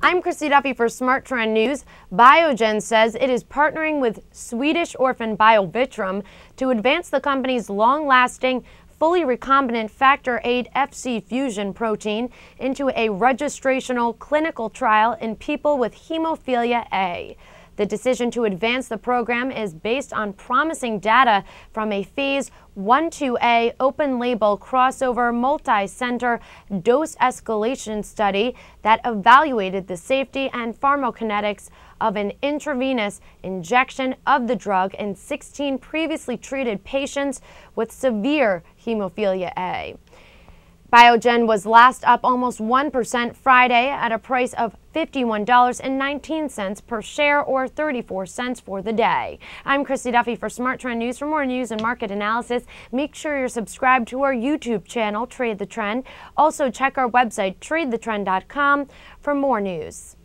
I'm Christy Duffy for Smart Trend News. Biogen says it is partnering with Swedish Orphan Biovitrum to advance the company's long-lasting, fully recombinant Factor VIII FC fusion protein into a registrational clinical trial in people with hemophilia A. The decision to advance the program is based on promising data from a Phase 1/2A open-label crossover multi-center dose escalation study that evaluated the safety and pharmacokinetics of an intravenous injection of the drug in 16 previously treated patients with severe hemophilia A. Biogen was last up almost 1% Friday at a price of $51.19 per share, or 34 cents for the day. I'm Christy Duffy for Smart Trend News. For more news and market analysis, make sure you're subscribed to our YouTube channel, Trade the Trend. Also, check our website, tradethetrend.com, for more news.